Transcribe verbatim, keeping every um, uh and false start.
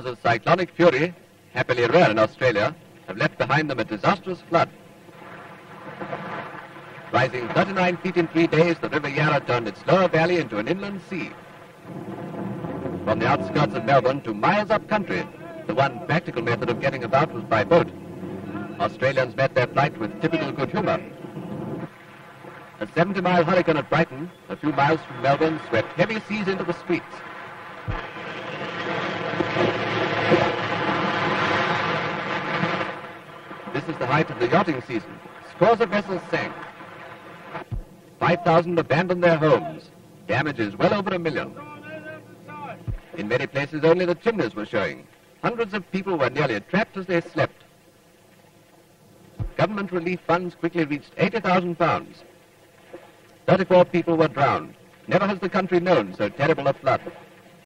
storms of cyclonic fury, happily rare in Australia, have left behind them a disastrous flood. Rising thirty-nine feet in three days, the River Yarra turned its lower valley into an inland sea. From the outskirts of Melbourne to miles up country, the one practical method of getting about was by boat. Australians met their plight with typical good humour. A seventy-mile hurricane at Brighton, a few miles from Melbourne, swept heavy seas into the streets. This is the height of the yachting season. Scores of vessels sank. five thousand abandoned their homes. Damages well over a million. In many places, only the chimneys were showing. Hundreds of people were nearly trapped as they slept. Government relief funds quickly reached eighty thousand pounds. thirty-four people were drowned. Never has the country known so terrible a flood.